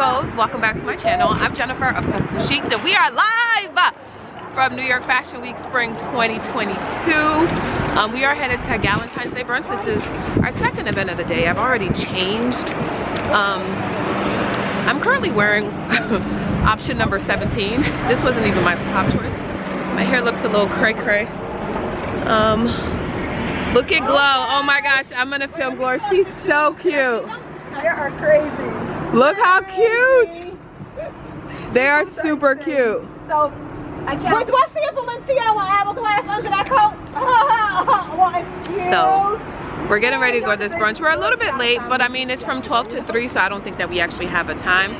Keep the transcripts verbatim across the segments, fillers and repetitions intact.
Bows, welcome back to my channel. I'm Jennifer of Customs Chic, and we are live from New York Fashion Week Spring twenty twenty-two. Um, we are headed to Galentine's Day brunch. This is our second event of the day. I've already changed. Um, I'm currently wearing option number seventeen. This wasn't even my top choice. My hair looks a little cray cray. Um, look at Glow. Oh my gosh, I'm gonna film Gloria. She's so cute. They are crazy. Look how cute! They are super cute. So, I can't. Do I see a Valencia with hourglass under that coat? So, we're getting ready to go to this brunch. We're a little bit late, but I mean, it's from twelve to three, so I don't think that we actually have a time.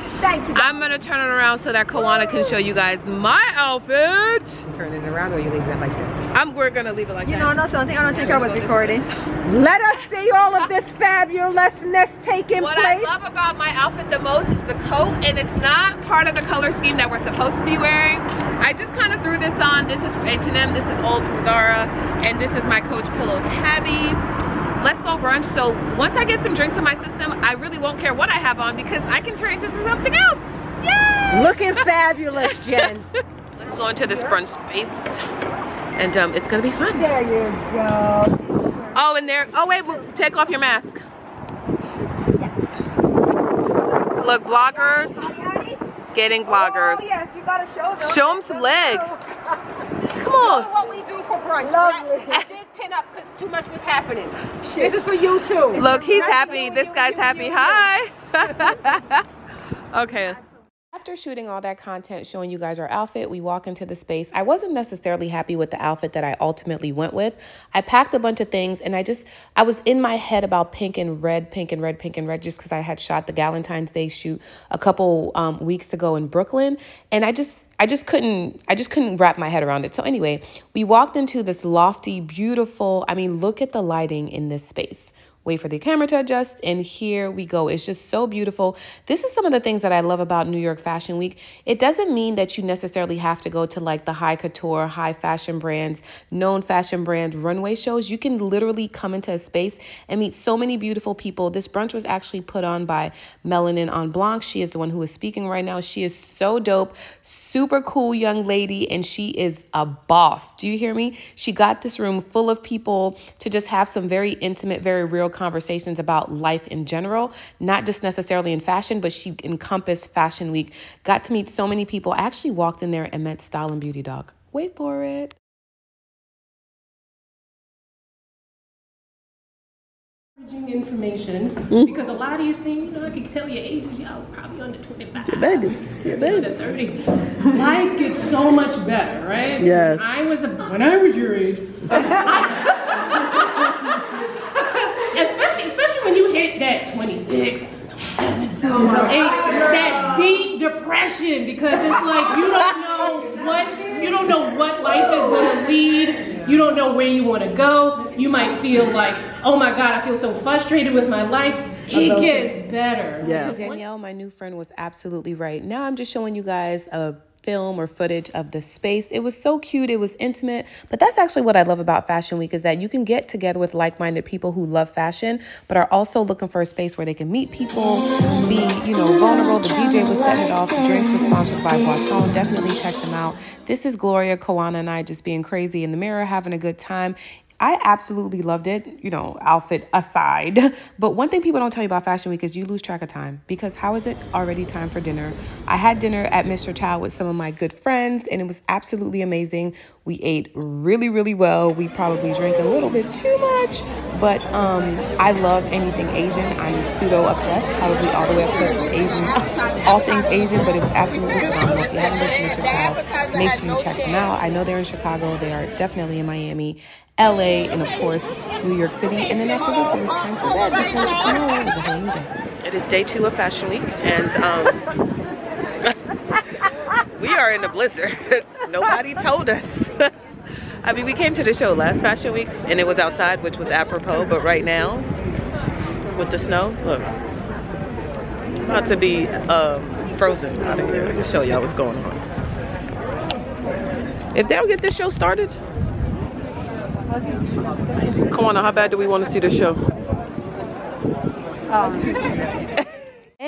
I'm gonna turn it around so that Kawana can show you guys my outfit. Turn it around, or you leave it like this? I'm, we're gonna leave it like that. You know, no, something. I don't think I was recording. Let us see all of this fabulousness taking what place. What I love about my outfit the most is the coat, and it's not part of the color scheme that we're supposed to be wearing. I just kind of threw this on. This is from H and M, this is old from Zara, and this is my Coach pillow Tabby. Let's go brunch. So once I get some drinks in my system, I really won't care what I have on because I can turn it into something else. Yay! Looking fabulous, Jen. Let's go into this brunch space. And um, it's gonna be fun. There you go. Oh, and there. Oh wait, well, take off your mask. Yes. Look, bloggers, getting bloggers. Oh yes, you gotta show them. Show them some leg. Come on. You know what we do for brunch? Lovely. I did pin up because too much was happening. This is for you too. Look, he's happy. This guy's happy. Hi. Okay. After shooting all that content, showing you guys our outfit, we walk into the space. I wasn't necessarily happy with the outfit that I ultimately went with. I packed a bunch of things and I just, I was in my head about pink and red, pink and red, pink and red, just because I had shot the Galentine's Day shoot a couple um, weeks ago in Brooklyn. And I just, I just couldn't, I just couldn't wrap my head around it. So anyway, we walked into this lofty, beautiful, I mean, look at the lighting in this space. Wait for the camera to adjust, and here we go. It's just so beautiful. This is some of the things that I love about New York Fashion Week. It doesn't mean that you necessarily have to go to like the high couture, high fashion brands, known fashion brand runway shows. You can literally come into a space and meet so many beautiful people. This brunch was actually put on by Melanin en Blanc. She is the one who is speaking right now. She is so dope, super cool young lady, and she is a boss. Do you hear me? She got this room full of people to just have some very intimate, very real conversations about life in general, not just necessarily in fashion, but she encompassed Fashion Week. Got to meet so many people. I actually walked in there and met Style and Beauty Dog. Wait for it. Information mm. because a lot of you see, you know, I can tell your age, y'all probably under twenty-five. Your babies, your babies. thirty. Life gets so much better, right? Yes. When I was a, when I was your age. Especially, especially when you hit that twenty-six, twenty-seven, twenty-eight, that deep depression, because it's like you don't know what you don't know what life is going to lead. You don't know where you want to go. You might feel like, oh my God, I feel so frustrated with my life. It gets better. Yeah. Danielle, my new friend, was absolutely right. Now I'm just showing you guys a film or footage of the space. It was so cute. It was intimate. But that's actually what I love about Fashion Week, is that you can get together with like-minded people who love fashion, but are also looking for a space where they can meet people, be, you know, vulnerable. The D J was setting it off. The drinks were sponsored by Boisson. Definitely check them out. This is Gloria, Kawana, and I just being crazy in the mirror, having a good time. I absolutely loved it, you know, outfit aside. But one thing people don't tell you about Fashion Week is you lose track of time, because how is it already time for dinner? I had dinner at Mister Chow with some of my good friends, and it was absolutely amazing. We ate really, really well. We probably drank a little bit too much, but um, I love anything Asian. I'm pseudo-obsessed, probably all the way obsessed with Asian, all things Asian, but it was absolutely phenomenal. If you haven't been to Mister Chow, make sure you check them out. I know they're in Chicago. They are definitely in Miami, L A, and of course New York City, and then after this it was time for bed because tomorrow is a whole new day. It is day two of Fashion Week, and um, we are in a blizzard. Nobody told us. I mean, we came to the show last Fashion Week and it was outside, which was apropos, but right now with the snow, look, I'm about to be um, frozen out of here. Let me show y'all what's going on. If they don't get this show started, Kawana, how bad do we want to see the show? Um.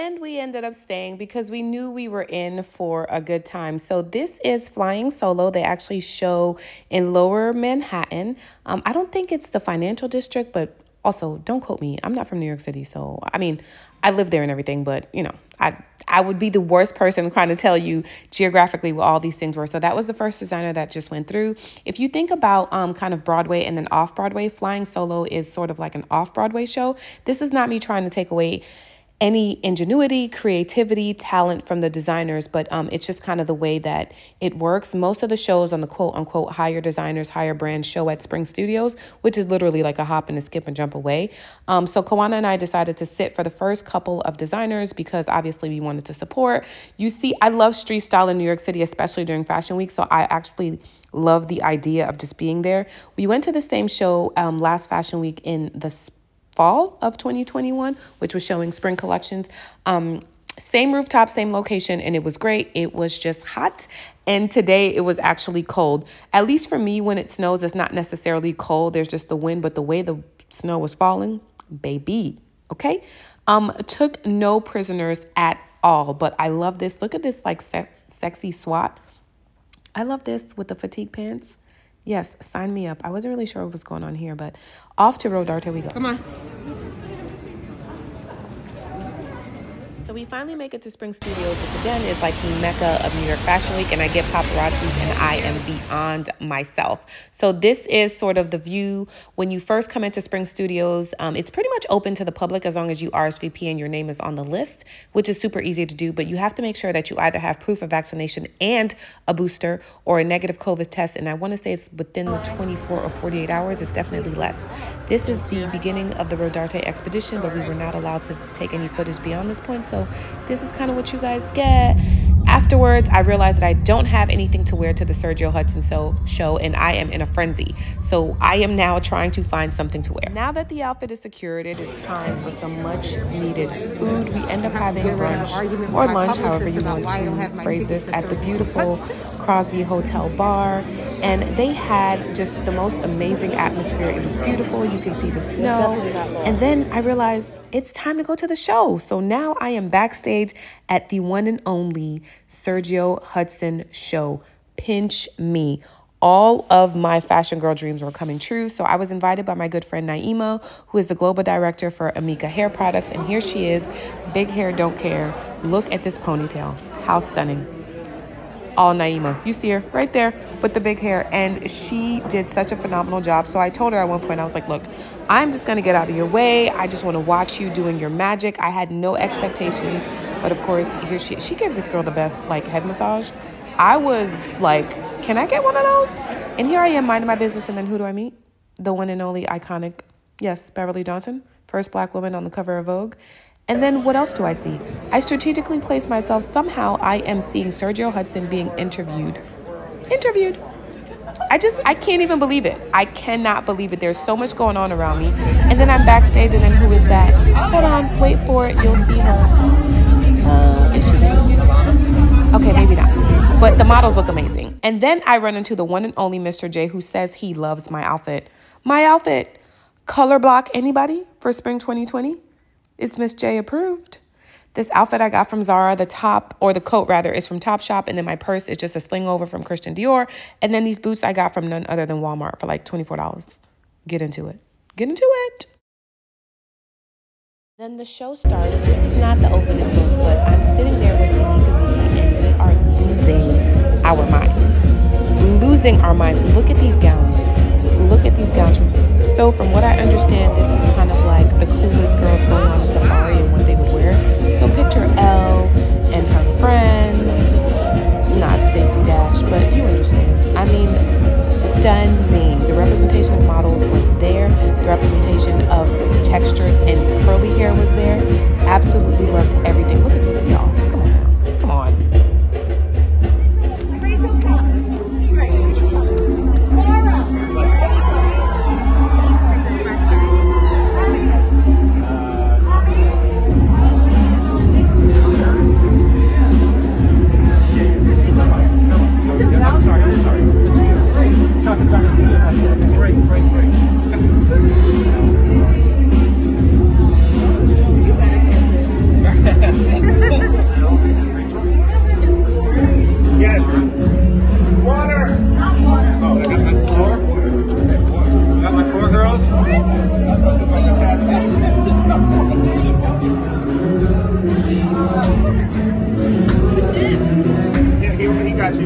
and we ended up staying because we knew we were in for a good time. So this is Flying Solo. They actually show in Lower Manhattan. Um, I don't think it's the financial district, but also don't quote me. I'm not from New York City. So, I mean, I live there and everything, but you know, I I would be the worst person trying to tell you geographically what all these things were. So that was the first designer that just went through. If you think about um, kind of Broadway and then off-Broadway, Flying Solo is sort of like an off-Broadway show. This is not me trying to take away any ingenuity, creativity, talent from the designers, but um, it's just kind of the way that it works. Most of the shows on the quote unquote higher designers, higher brands show at Spring Studios, which is literally like a hop and a skip and jump away. Um, so Kawana and I decided to sit for the first couple of designers because obviously we wanted to support. You see, I love street style in New York City, especially during Fashion Week. So I actually love the idea of just being there. We went to the same show um, last Fashion Week in the fall of twenty twenty-one, which was showing spring collections. Um, same rooftop, same location, and it was great. It was just hot. And today it was actually cold. At least for me, when it snows, it's not necessarily cold. There's just the wind, but the way the snow was falling, baby, okay? Um, took no prisoners at all, but I love this. Look at this like sex, sexy swat. I love this with the fatigue pants. Yes, sign me up. I wasn't really sure what was going on here, but off to Rodarte we go. Come on. So we finally make it to Spring Studios, which again is like the mecca of New York Fashion Week, and I get paparazzis and I am beyond myself. So this is sort of the view when you first come into Spring Studios. Um, it's pretty much open to the public as long as you R S V P and your name is on the list, which is super easy to do, but you have to make sure that you either have proof of vaccination and a booster or a negative COVID test, and I want to say it's within the twenty-four or forty-eight hours. It's definitely less. This is the beginning of the Rodarte expedition, but we were not allowed to take any footage beyond this point. So this is kind of what you guys get. Afterwards, I realized that I don't have anything to wear to the Sergio Hudson show, and I am in a frenzy. So I am now trying to find something to wear. Now that the outfit is secured, it is time for some much needed food. We end up having brunch or lunch, however you want to phrase this, at the beautiful Crosby Hotel bar. And they had just the most amazing atmosphere. It was beautiful. You can see the snow. And then I realized it's time to go to the show. So now I am backstage at the one and only Sergio Hudson show. Pinch me. All of my fashion girl dreams were coming true. So I was invited by my good friend Naima, who is the global director for Amika hair products. And here she is. Big hair, don't care. Look at this ponytail. How stunning. All Naima. You see her right there with the big hair. And she did such a phenomenal job. So I told her at one point, I was like, look, I'm just going to get out of your way. I just want to watch you doing your magic. I had no expectations. But of course, here she she gave this girl the best like head massage. I was like, can I get one of those? And here I am minding my business. And then who do I meet? The one and only iconic, yes, Beverly Daunton, first black woman on the cover of Vogue. And then what else do I see? I strategically place myself. Somehow I am seeing Sergio Hudson being interviewed. Interviewed. I just, I can't even believe it. I cannot believe it. There's so much going on around me. And then I'm backstage, and then who is that? Hold on, wait for it. You'll see her. Uh, is she there? Okay, maybe not. But the models look amazing. And then I run into the one and only Mister J, who says he loves my outfit. My outfit. Color block anybody for spring twenty twenty? It's Miss J approved. This outfit I got from Zara, the top, or the coat rather, is from Topshop. And then my purse is just a sling over from Christian Dior. And then these boots I got from none other than Walmart for like twenty-four dollars. Get into it. Get into it. Then the show starts. This is not the opening book, but I'm sitting there with Tanika B, and we are losing our minds. Losing our minds. Look at these gowns. Look at these gowns. So from what I understand, this was kind of like the coolest girls going on a safari and what they would wear. So picture Elle and her friends, not Stacey Dash, but you understand. I mean, stunning. The representation of models was there. The representation of textured and curly hair was there. Absolutely loved everything. Look at y'all. Come on now. Come on. Yeah.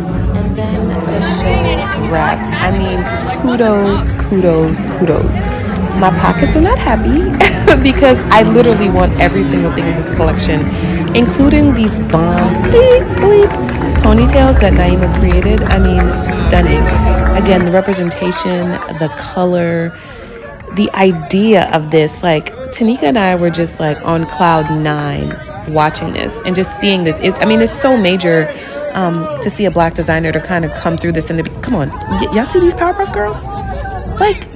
And then the show wraps. I mean, kudos, kudos, kudos. My pockets are not happy because I literally want every single thing in this collection, including these bomb bleep, bleep ponytails that Naima created. I mean, stunning. Again, the representation, the color, the idea of this. Like, Tanika and I were just like on cloud nine watching this and just seeing this. It, I mean, it's so major um, to see a black designer to kind of come through this and to be, come on, y'all see these Powerpuff Girls? Like,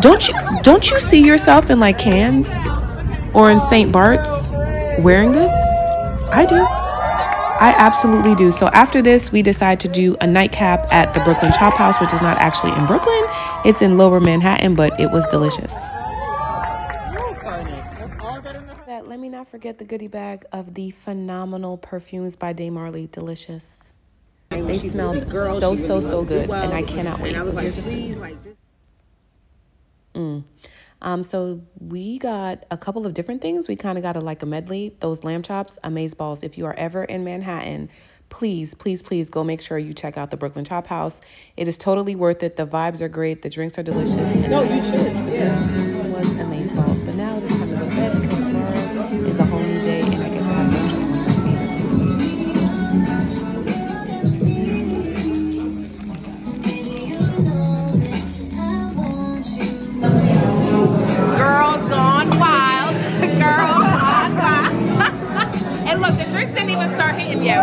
don't you don't you see yourself in like Cannes or in Saint Bart's wearing this? I do. I absolutely do. So after this, we decide to do a nightcap at the Brooklyn Chop House, which is not actually in Brooklyn. It's in Lower Manhattan, but it was delicious. Let me not forget the goodie bag of the phenomenal perfumes by Daymarley. Delicious. They smelled so, so, so, so good, and I cannot wait. I was like, please, like, just... Mm. Um, so we got a couple of different things. We kind of got a, like a medley. Those lamb chops, amazeballs. If you are ever in Manhattan, please, please, please go make sure you check out the Brooklyn Chop House. It is totally worth it. The vibes are great. The drinks are delicious. No, you should. Yeah. It was amazeballs. But now it's time to go to bed because tomorrow is a whole new day and I get to have lunch yet. We're just,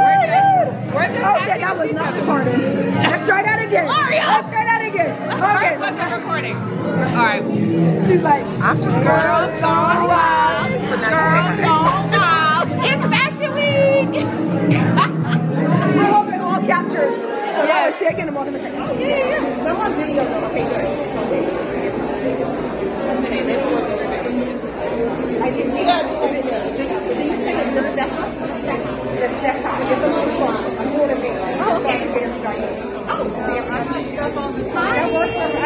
we're just oh, shit, that was not recording. Let's try that again. Gloria! Let's try that again. Okay. Ours wasn't recording. All right. She's like, I'm just girls gone wild. Girls gone wild. It's Fashion Week. I hope it all captured. Yeah, I was shaking them all in the back. Oh, yeah, yeah, yeah. That one video. Okay, good. I didn't need that. Just step out. It's a little fun. I'm doing a bit. Oh, okay. Oh, I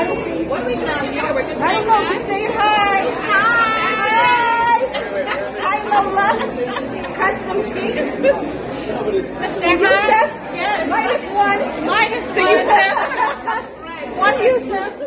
don't see you. What are we doing? I don't know. Just say hi. Hi. Hi, Lola. Customs Chic. Let's say hi. Yes. Minus one. Minus one. One user.